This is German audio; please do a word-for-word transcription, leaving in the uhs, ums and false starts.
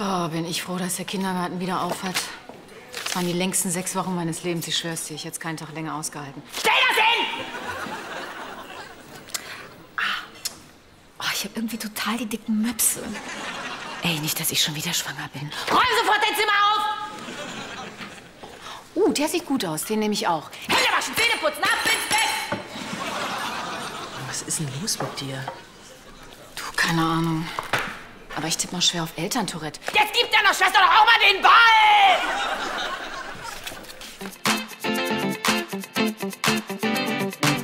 Oh, bin ich froh, dass der Kindergarten wieder auf hat. Das waren die längsten sechs Wochen meines Lebens. Ich schwör's dir, ich hätte es keinen Tag länger ausgehalten. Stell das hin! Ah. Oh, ich habe irgendwie total die dicken Möpse. Ey, nicht, dass ich schon wieder schwanger bin. Räum sofort dein Zimmer auf! Uh, der sieht gut aus. Den nehme ich auch. Hände waschen, Zähne putzen, ab ins Bett! Was ist denn los mit dir? Du, keine Ahnung. Aber ich tippe mal schwer auf Eltern-Tourette. Jetzt gibt deiner Schwester doch auch mal den Ball!